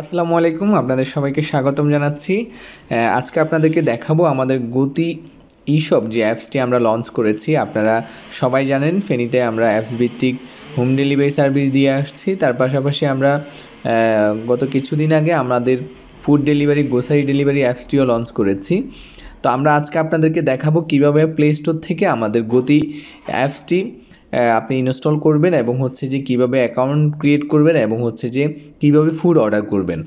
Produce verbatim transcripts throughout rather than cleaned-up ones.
আসসালামু আলাইকুম আপনাদের সবাইকে স্বাগতম জানাচ্ছি। আজকে আপনাদেরকে দেখাবো আমাদের গতি ইশপ যে অ্যাপসটি আমরা লঞ্চ করেছি। আপনারা সবাই জানেন ফেনীতে আমরা অ্যাপস ভিত্তিক হোম ডেলিভারি সার্ভিস দিয়ে আসছি। তার পাশাপাশি আমরা গত কিছুদিন আগে আমাদের ফুড ডেলিভারি গ্রোসারি ডেলিভারি অ্যাপসটিও লঞ্চ করেছি। তো আমরা আজকে আপনাদেরকে দেখাবো কীভাবে প্লে স্টোর থেকে আমাদের গতি অ্যাপসটি আপনি ইনস্টল করবেন এবং হচ্ছে যে কীভাবে অ্যাকাউন্ট ক্রিয়েট করবেন এবং হচ্ছে যে কীভাবে ফুড অর্ডার করবেন।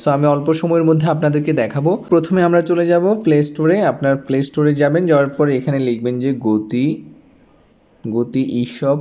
সো আমি অল্প সময়ের মধ্যে আপনাদেরকে দেখাবো। প্রথমে আমরা চলে যাব প্লে স্টোরে। আপনার প্লে স্টোরে যাবেন, যাওয়ার পরে এখানে লিখবেন যে গতি গতি ইশপ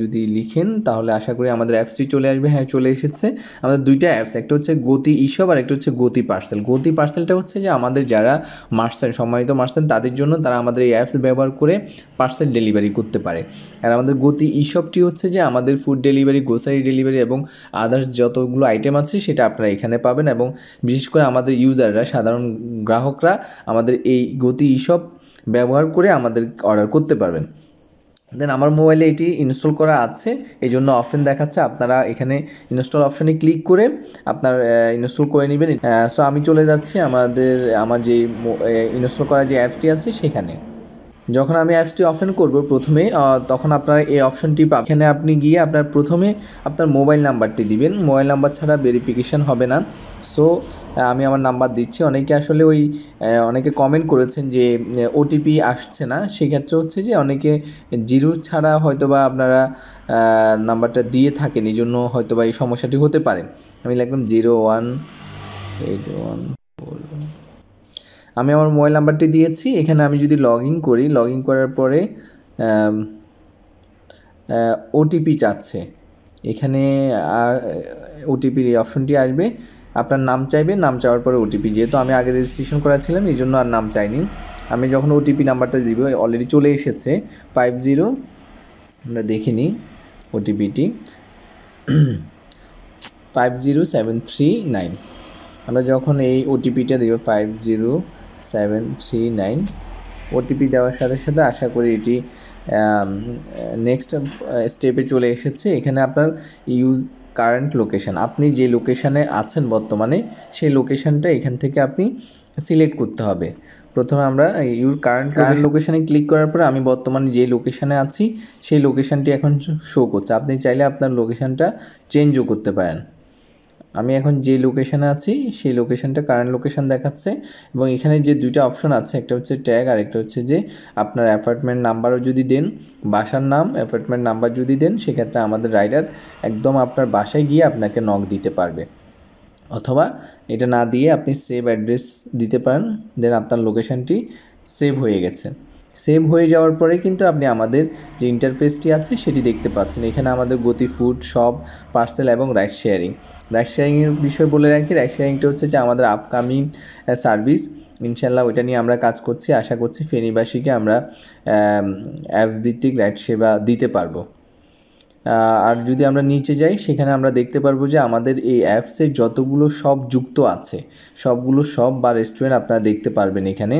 যদি লিখেন তাহলে আশা করি আমাদের অ্যাপসটি চলে আসবে। হ্যাঁ, চলে এসেছে। আমাদের দুইটা অ্যাপস, একটা হচ্ছে গতি ইশপ আর একটা হচ্ছে গতি পার্সেল। গতি পার্সেলটা হচ্ছে যে আমাদের যারা মার্সেন্ট, সম্মানিত মার্সেন্ট তাদের জন্য, তারা আমাদের এই অ্যাপস ব্যবহার করে পার্সেল ডেলিভারি করতে পারে। আর আমাদের গতি ইশপটি হচ্ছে যে আমাদের ফুড ডেলিভারি, গ্রোসারি ডেলিভারি এবং আদার্স যতগুলো আইটেম আছে সেটা আপনারা এখানে পাবেন। এবং বিশেষ করে আমাদের ইউজাররা, সাধারণ গ্রাহকরা আমাদের এই গতি ইশপ ব্যবহার করে আমাদের অর্ডার করতে পারবেন। দেন আমার মোবাইলে এটি ইনস্টল করা আছে, এই জন্য অপশন দেখাচ্ছে। আপনারা এখানে ইনস্টল অপশানে ক্লিক করে আপনার ইনস্টল করে নেবেন। সো আমি চলে যাচ্ছি আমাদের আমার যে ইনস্টল করা যে অ্যাপসটি আছে সেখানে। যখন আমি অ্যাপসটি ওপেন করব প্রথমে, তখন আপনারা এই অপশনটি পাবেন। এখানে আপনি গিয়ে আপনার প্রথমে আপনার মোবাইল নাম্বারটি দিবেন। মোবাইল নাম্বার ছাড়া ভেরিফিকেশান হবে না। সো আমি আমার নাম্বার দিচ্ছি। অনেকে আসলে ওই অনেকে কমেন্ট করেছেন যে ওটিপি আসছে না, সেক্ষেত্রে হচ্ছে যে অনেকে জিরো ছাড়া হয়তোবা আপনারা নাম্বারটা দিয়ে থাকেন, এই জন্য হয়তোবা এই সমস্যাটি হতে পারে। আমি লিখলাম জিরো ওয়ান এইট ওয়ান। আমি আমার মোবাইল নাম্বারটি দিয়েছি। এখানে আমি যদি লগ ইন করি, লগ ইন করার পরে ওটিপি চাচ্ছে। এখানে আর ওটিপির এই অপশনটি আসবে। আপনার নাম চাইবে, নাম চাওয়ার পরে ওটিপি। যেহেতু আমি আগে রেজিস্ট্রেশন করা ছিলাম এই জন্য আর নাম চাইনি। আমি যখন ওটিপি নাম্বারটা দিব, অলরেডি চলে এসেছে ফাইভ জিরো। আমরা দেখে নিই ওটিপিটি five zero seven three nine. আমরা যখন এই ওটিপিটা দিব five zero seven three nine, OTP দেওয়ার সাথে সাথে আশা করি এটি নেক্সট স্টেপে চলে এসেছে। এখানে আপনার ইউজ কারেন্ট লোকেশান, আপনি যে লোকেশানে আছেন বর্তমানে সেই লোকেশানটা এখান থেকে আপনি সিলেক্ট করতে হবে। প্রথমে আমরা ইউর কারেন্ট লোকেশানে ক্লিক করার পরে আমি বর্তমানে যে লোকেশানে আছি সেই লোকেশানটি এখন শো করছে। আপনি চাইলে আপনার লোকেশানটা চেঞ্জও করতে পারেন। আমি এখন যে লোকেশানে আছি সেই লোকেশানটা কারেন্ট লোকেশান দেখাচ্ছে। এবং এখানে যে দুইটা অপশন আছে, একটা হচ্ছে ট্যাগ আর একটা হচ্ছে যে আপনার অ্যাপার্টমেন্ট নাম্বারও যদি দেন, বাসার নাম, অ্যাপার্টমেন্ট নাম্বার যদি দেন, সেক্ষেত্রে আমাদের রাইডার একদম আপনার বাসায় গিয়ে আপনাকে নক দিতে পারবে। অথবা এটা না দিয়ে আপনি সেভ অ্যাড্রেস দিতে পারেন। দেন আপনার লোকেশানটি সেভ হয়ে গেছে। সেভ হয়ে যাওয়ার পরে কিন্তু আপনি আমাদের যে ইন্টারফেসটি আছে সেটি দেখতে পাচ্ছেন। এখানে আমাদের গতি ফুড, শপ, পার্সেল এবং রাইড শেয়ারিং। রাইড শেয়ারিংয়ের বিষয় বলে রাখি, রাইড শেয়ারিংটা হচ্ছে যে আমাদের আপকামিং সার্ভিস। ইনশাল্লাহ ওইটা নিয়ে আমরা কাজ করছি। আশা করছি ফেনীবাসীকে আমরা অ্যাপ ভিত্তিক রাইড সেবা দিতে পারবো। আর যদি আমরা নিচে যাই, সেখানে আমরা দেখতে পারবো যে আমাদের এই অ্যাপসে যতগুলো শপ যুক্ত আছে, সবগুলো শপ বা রেস্টুরেন্ট আপনারা দেখতে পারবেন। এখানে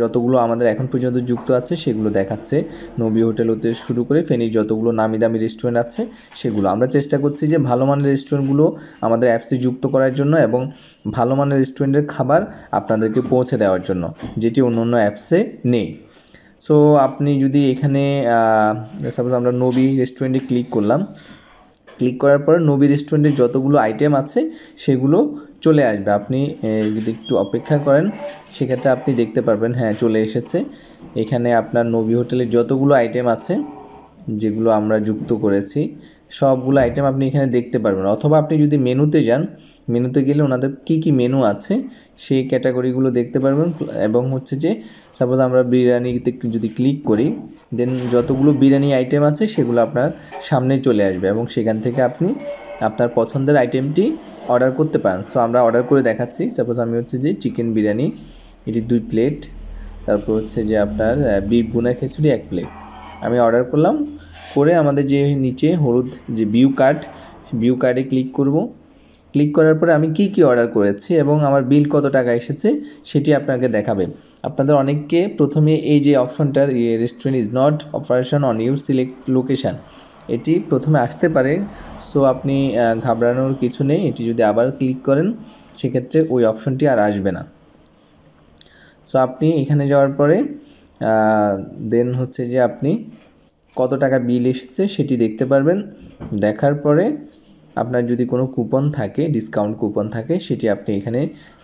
যতগুলো আমাদের এখন পর্যন্ত যুক্ত আছে সেগুলো দেখাচ্ছে। নবী হোটেল হতে শুরু করে ফেনীর যতগুলো নামি দামি রেস্টুরেন্ট আছে সেগুলো আমরা চেষ্টা করছি যে ভালো মানের রেস্টুরেন্টগুলো আমাদের অ্যাপসে যুক্ত করার জন্য এবং ভালো মানের রেস্টুরেন্টের খাবার আপনাদেরকে পৌঁছে দেওয়ার জন্য, যেটি অন্য অন্য অ্যাপসে নেই। সো আপনি যদি এখানে সাপোজ আমরা নবী রেস্টুরেন্টে ক্লিক করলাম, ক্লিক করার পরে নবী রেস্টুরেন্টের যতগুলো আইটেম আছে সেগুলো চলে আসবে। আপনি যদি একটু অপেক্ষা করেন সেক্ষেত্রে আপনি দেখতে পারবেন। হ্যাঁ, চলে এসেছে। এখানে আপনার নবী হোটেলের যতগুলো আইটেম আছে যেগুলো আমরা যুক্ত করেছি সবগুলো আইটেম আপনি এখানে দেখতে পারবেন। অথবা আপনি যদি মেনুতে যান, মেনুতে গেলে ওনাদের কি কি মেনু আছে সেই ক্যাটাগরিগুলো দেখতে পারবেন। এবং হচ্ছে যে সাপোজ আমরা বিরিয়ানিতে যদি ক্লিক করি, দেন যতগুলো বিরিয়ানি আইটেম আছে সেগুলো আপনার সামনে চলে আসবে এবং সেখান থেকে আপনি আপনার পছন্দের আইটেমটি অর্ডার করতে পারেন। সো আমরা অর্ডার করে দেখাচ্ছি। সাপোজ আমি হচ্ছে যে চিকেন বিরিয়ানি, এটি দুই প্লেট। তারপর হচ্ছে যে আপনার বিফ বুনা খিচুড়ি এক প্লেট আমি অর্ডার করলাম। করে আমাদের যে নিচে হলুদ যে ভিউ কার্ড, ভিউ কার্ডে ক্লিক করব। ক্লিক করার পরে আমি কি কি অর্ডার করেছি এবং আমার বিল কত টাকা এসেছে সেটি আপনাকে দেখাবে। আপনাদের অনেককে প্রথমে এই যে অপশনটার restaurant is not operation on your select location, एटी प्रथमे आसते पारे सो आपनी घाबड़ानोर किछु नेই एटी जोदि आबार क्लिक करें से क्षेत्रे ओई अपशनटी आर आसबे ना। सो आपनी एखाने जाओयार परे देन होच्छे जे आपनी कत टाका बिल एसेছে সেটি देखते पारबेन। देखार परे আপনার যদি কোনো কুপন থাকে ডিসকাউন্ট কুপন থাকে সেটি আপনি এখানে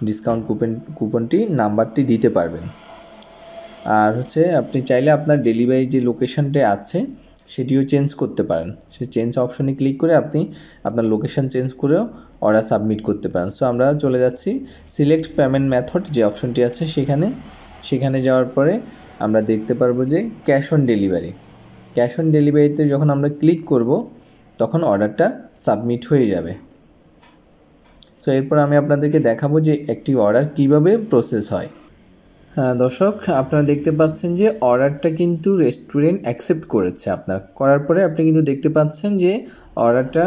ডিসকাউন্ট কুপন কুপনটি নাম্বারটি দিতে পারবেন। আর হচ্ছে আপনি চাইলে আপনার ডেলিভারি যে লোকেশনটা আছে সেটিও চেঞ্জ করতে পারেন। সেই চেঞ্জ অপশনে ক্লিক করে আপনি আপনার লোকেশন চেঞ্জ করেও অর্ডার সাবমিট করতে পারেন। সো আমরা চলে যাচ্ছি সিলেক্ট পেমেন্ট মেথড যে অপশনটি আছে সেখানে। সেখানে যাওয়ার পরে আমরা দেখতে পারবো যে cash on delivery. Cash on ডেলিভারিতে যখন আমরা ক্লিক করব তখন অর্ডারটা সাবমিট হয়ে যাবে। সো এরপর আমি আপনাদেরকে দেখাবো যে একটি অর্ডার কিভাবে প্রসেস হয়। হ্যাঁ দর্শক, আপনারা দেখতে পাচ্ছেন যে অর্ডারটা কিন্তু রেস্টুরেন্ট অ্যাকসেপ্ট করেছে। আপনার করার পরে আপনি কিন্তু দেখতে পাচ্ছেন যে অর্ডারটা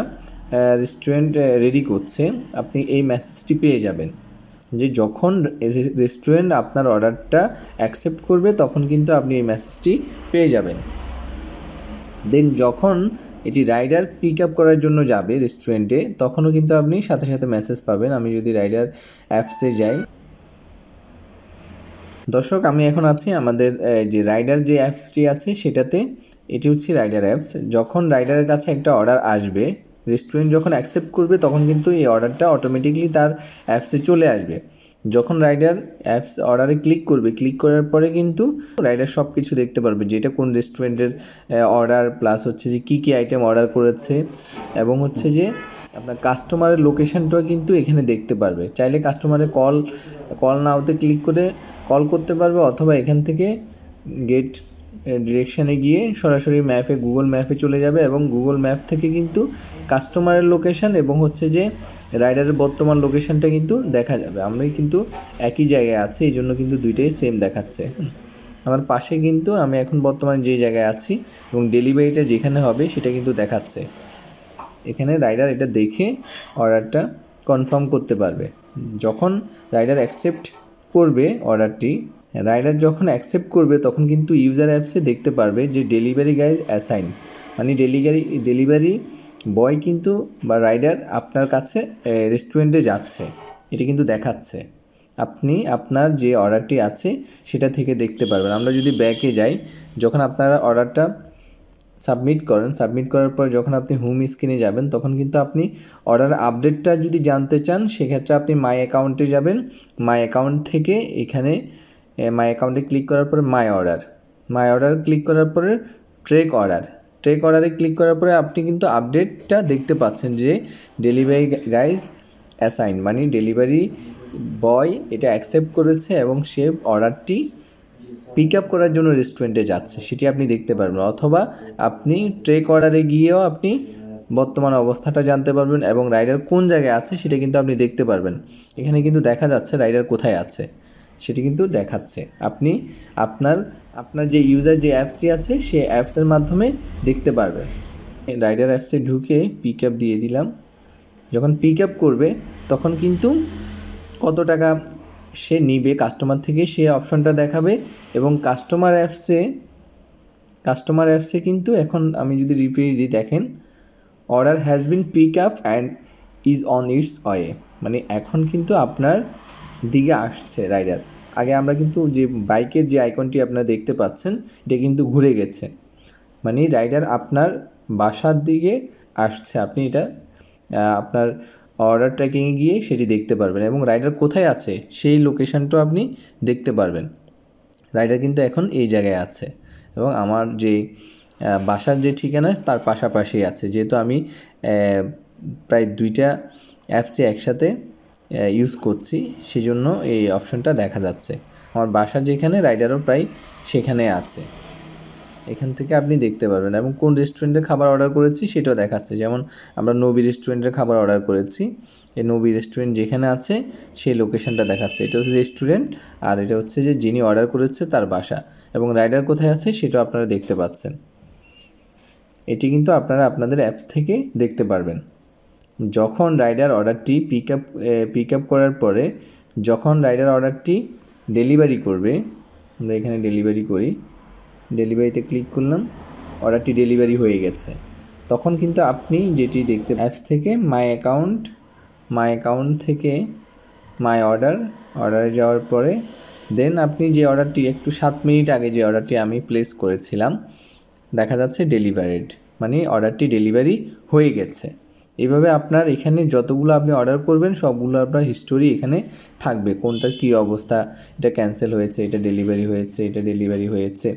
রেস্টুরেন্ট রেডি করছে। আপনি এই মেসেজটি পেয়ে যাবেন যে যখন রেস্টুরেন্ট আপনার অর্ডারটা অ্যাকসেপ্ট করবে তখন কিন্তু আপনি এই মেসেজটি পেয়ে যাবেন। দেন যখন এটি রাইডার পিক আপ করার জন্য যাবে রেস্টুরেন্টে তখনও কিন্তু আপনি সাথে সাথে মেসেজ পাবেন। আমি যদি রাইডার অ্যাপসে যাই দর্শক, আমি এখন আছি আমাদের যে রাইডার যে অ্যাপসটি আছে সেটাতে। এটি হচ্ছে রাইডার অ্যাপস। যখন রাইডারের কাছে একটা অর্ডার আসবে রেস্টুরেন্ট যখন অ্যাকসেপ্ট করবে তখন কিন্তু এই অর্ডারটা অটোমেটিকলি তার অ্যাপসে চলে আসবে। যখন রাইডার অ্যাপস অর্ডারে ক্লিক করবে ক্লিক করার পরে কিন্তু রাইডার সব কিছু দেখতে পারবে যে এটা কোন রেস্টুরেন্টের অর্ডার প্লাস হচ্ছে যে কী কী আইটেম অর্ডার করেছে এবং হচ্ছে যে আপনার কাস্টমারের লোকেশনটাও কিন্তু এখানে দেখতে পারবে। চাইলে কাস্টমারের কল কল নাওতে ক্লিক করে কল করতে পারবে অথবা এখান থেকে গেট ডিরেকশানে গিয়ে সরাসরি ম্যাপে গুগল ম্যাপে চলে যাবে এবং গুগল ম্যাপ থেকে কিন্তু কাস্টমারের লোকেশান এবং হচ্ছে যে রাইডারের বর্তমান লোকেশানটা কিন্তু দেখা যাবে। আমরা কিন্তু একই জায়গায় আছি এই জন্য কিন্তু দুইটাই সেম দেখাচ্ছে। আমার পাশে কিন্তু আমি এখন বর্তমানে যে জায়গায় আছি এবং ডেলিভারিটা যেখানে হবে সেটা কিন্তু দেখাচ্ছে। এখানে রাইডার এটা দেখে অর্ডারটা কনফার্ম করতে পারবে। যখন রাইডার অ্যাকসেপ্ট করবে অর্ডারটি রাইডার যখন অ্যাকসেপ্ট করবে তখন কিন্তু ইউজার অ্যাপসে দেখতে পারবে যে ডেলিভারি গাইজ অ্যাসাইন, মানে ডেলিভারি ডেলিভারি বয় কিন্তু বা রাইডার আপনার কাছে রেস্টুরেন্টে যাচ্ছে এটি কিন্তু দেখাচ্ছে। আপনি আপনার যে অর্ডারটি আছে সেটা থেকে দেখতে পারবেন। আমরা যদি ব্যাকে যাই যখন আপনারা অর্ডারটা সাবমিট করেন সাবমিট করার পর যখন আপনি হোম স্ক্রিনে যাবেন তখন কিন্তু আপনি অর্ডার আপডেটটা যদি জানতে চান সেক্ষেত্রে আপনি মাই অ্যাকাউন্টে যাবেন। মাই অ্যাকাউন্ট থেকে এখানে মাই অ্যাকাউন্টে ক্লিক করার পরে my order my order click করার পরে ট্রেক অর্ডার ট্রেক অর্ডারে ক্লিক করার পরে আপনি কিন্তু আপডেটটা দেখতে পাচ্ছেন যে ডেলিভারি গাইজ অ্যাসাইন, মানে ডেলিভারি বয় এটা অ্যাকসেপ্ট করেছে এবং সে অর্ডারটি পিক আপ করার জন্য রেস্টুরেন্টে যাচ্ছে সেটি আপনি দেখতে পারবেন। অথবা আপনি ট্রেক অর্ডারে গিয়েও আপনি বর্তমান অবস্থাটা জানতে পারবেন এবং রাইডার কোন জায়গায় আছে সেটা কিন্তু আপনি দেখতে পারবেন। এখানে কিন্তু দেখা যাচ্ছে রাইডার কোথায় আছে সেটি কিন্তু দেখাচ্ছে। আপনি আপনার আপনার যে ইউজার যে অ্যাপসটি আছে সে অ্যাপসের মাধ্যমে দেখতে পারবেন। রাইডার অ্যাপসে ঢুকে পিক আপ দিয়ে দিলাম। যখন পিক আপ করবে তখন কিন্তু কত টাকা সে নিবে কাস্টমার থেকে সে অপশনটা দেখাবে এবং কাস্টমার অ্যাপসে কাস্টমার অ্যাপসে কিন্তু এখন আমি যদি রিপ্লাই দিই দেখেন order has been pick up and is on its way, মানে এখন কিন্তু আপনার দিকে আসছে রাইডার। আগে আমরা কিন্তু যে বাইকের যে আইকনটি আপনারা দেখতে পাচ্ছেন এটা কিন্তু ঘুরে গেছে, মানে রাইডার আপনার বাসার দিকে আসছে। আপনি এটা আপনার অর্ডার ট্র্যাকিংয়ে গিয়ে সেটি দেখতে পারবেন এবং রাইডার কোথায় আছে সেই লোকেশানটাও আপনি দেখতে পারবেন। রাইডার কিন্তু এখন এই জায়গায় আছে এবং আমার যে বাসার যে ঠিকানা তার পাশাপাশি আছে। যেহেতু আমি প্রায় দুইটা অ্যাপসে একসাথে ইউজ করছি সেজন্য এই অপশনটা দেখা যাচ্ছে। আমার বাসা যেখানে রাইডারও প্রায় সেখানে আছে, এখান থেকে আপনি দেখতে পারবেন। এবং কোন রেস্টুরেন্টের খাবার অর্ডার করেছি সেটাও দেখাচ্ছে। যেমন আমরা নবী রেস্টুরেন্টের খাবার অর্ডার করেছি, এই নবী রেস্টুরেন্ট যেখানে আছে সেই লোকেশনটা দেখাচ্ছে। এটা হচ্ছে রেস্টুরেন্ট আর এটা হচ্ছে যে যিনি অর্ডার করেছে তার বাসা এবং রাইডার কোথায় আছে সেটাও আপনারা দেখতে পাচ্ছেন। এটি কিন্তু আপনারা আপনাদের অ্যাপস থেকে দেখতে পারবেন। যখন রাইডার অর্ডারটি পিক আপ পিক আপ করার পরে যখন রাইডার অর্ডারটি ডেলিভারি করবে আমরা এখানে ডেলিভারি করি ডেলিভারিতে ক্লিক করলাম অর্ডারটি ডেলিভারি হয়ে গেছে। তখন কিন্তু আপনি যেটি দেখতে অ্যাপস থেকে মাই অ্যাকাউন্ট মাই অ্যাকাউন্ট থেকে মাই অর্ডার অর্ডারে যাওয়ার পরে দেন আপনি যে অর্ডারটি একটু সাত মিনিট আগে যে অর্ডারটি আমি প্লেস করেছিলাম দেখা যাচ্ছে ডেলিভারিড মানে অর্ডারটি ডেলিভারি হয়ে গেছে। এভাবে আপনার এখানে যতগুলো আপনি অর্ডার করবেন সবগুলো আপনার হিস্টোরি এখানে থাকবে, কোনটার কী অবস্থা, এটা ক্যান্সেল হয়েছে, এটা ডেলিভারি হয়েছে, এটা ডেলিভারি হয়েছে,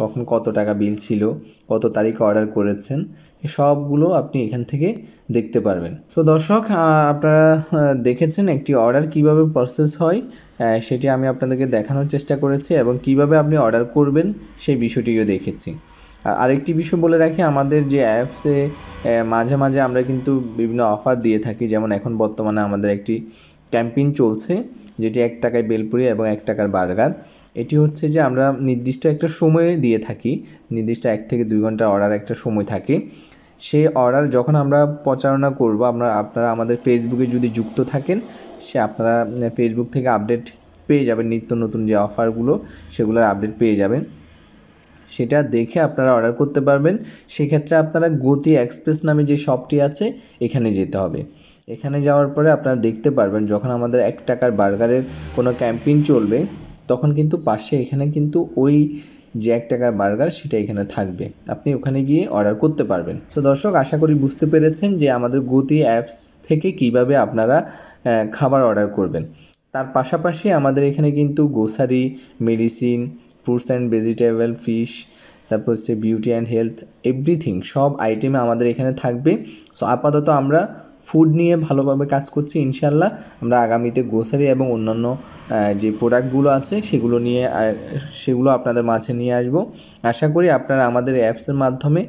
কখন কত টাকা বিল ছিল, কত তারিখে অর্ডার করেছেন, সবগুলো আপনি এখান থেকে দেখতে পারবেন। সো দর্শক আপনারা দেখেছেন একটি অর্ডার কিভাবে প্রসেস হয় সেটি আমি আপনাদেরকে দেখানোর চেষ্টা করেছি এবং কিভাবে আপনি অর্ডার করবেন সেই বিষয়টিও দেখেছি। আরেকটি বিষয় বলে রাখি, আমাদের যে অ্যাপসে মাঝে মাঝে আমরা কিন্তু বিভিন্ন অফার দিয়ে থাকি, যেমন এখন বর্তমানে আমাদের একটি ক্যাম্পেইন চলছে যেটি এক টাকায় বেলপুরি এবং এক টাকার বার্গার। এটি হচ্ছে যে আমরা নির্দিষ্ট একটা সময়ে দিয়ে থাকি, নির্দিষ্ট এক থেকে দুই ঘন্টা অর্ডার একটা সময় থাকে। সেই অর্ডার যখন আমরা প্রচারণা করব আমরা আপনারা আমাদের ফেসবুকে যদি যুক্ত থাকেন সে আপনারা ফেসবুক থেকে আপডেট পেয়ে যাবেন, নিত্য নতুন যে অফারগুলো সেগুলোর আপডেট পেয়ে যাবেন, সেটা দেখে আপনারা অর্ডার করতে পারবেন। সেক্ষেত্রে আপনারা গতি এক্সপ্রেস নামে যে শপটি আছে এখানে যেতে হবে। এখানে যাওয়ার পরে আপনারা দেখতে পারবেন যখন আমাদের এক টাকার বার্গারের কোনো ক্যাম্পেইন চলবে তখন কিন্তু পাশে এখানে কিন্তু ওই যে এক টাকার বার্গার সেটা এখানে থাকবে, আপনি ওখানে গিয়ে অর্ডার করতে পারবেন। সো দর্শক আশা করি বুঝতে পেরেছেন যে আমাদের গতি অ্যাপস থেকে কিভাবে আপনারা খাবার অর্ডার করবেন। তার পাশাপাশি আমাদের এখানে কিন্তু grocery, medicine, fruits and vegetable, fish, তারপর হচ্ছে বিউটি অ্যান্ড হেলথ, এভরিথিং সব আইটেমে আমাদের এখানে থাকবে। সো আপাতত আমরা ফুড নিয়ে ভালোভাবে কাজ করছি, ইনশাল্লাহ আমরা আগামীতে গ্রোসারি এবং অন্যান্য যে প্রোডাক্টগুলো আছে সেগুলো নিয়ে সেগুলো আপনাদের মাঝে নিয়ে আসব। আশা করি আপনারা আমাদের অ্যাপসের মাধ্যমে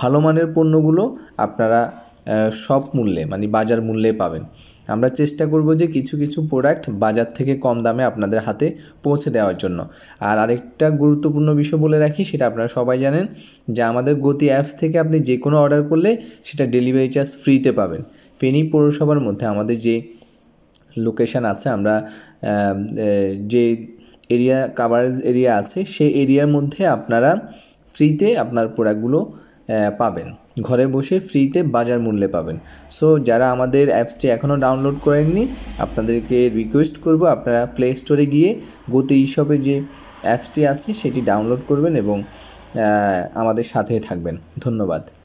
ভালো মানের পণ্যগুলো আপনারা সব মূল্যে মানে বাজার মূল্যে পাবেন। আমরা চেষ্টা করব যে কিছু কিছু প্রোডাক্ট বাজার থেকে কম দামে আপনাদের হাতে পৌঁছে দেওয়ার জন্য। আর আরেকটা গুরুত্বপূর্ণ বিষয় বলে রাখি, সেটা আপনারা সবাই জানেন যে আমাদের গতি অ্যাপস থেকে আপনি যে কোনো অর্ডার করলে সেটা ডেলিভারি চার্জ ফ্রিতে পাবেন। ফেনী পৌরসভার মধ্যে আমাদের যে লোকেশান আছে, আমরা যে এরিয়া কাভারেজ এরিয়া আছে সেই এরিয়ার মধ্যে আপনারা ফ্রিতে আপনার প্রোডাক্টগুলো পাবেন, ঘরে বসে ফ্রিতে বাজার মূল্যে পাবেন। সো যারা আমাদের অ্যাপসটি এখনও ডাউনলোড করেননি আপনাদেরকে রিকোয়েস্ট করব আপনারা প্লে স্টোরে গিয়ে গতি শপে যে অ্যাপসটি আছে সেটি ডাউনলোড করবেন এবং আমাদের সাথে থাকবেন। ধন্যবাদ।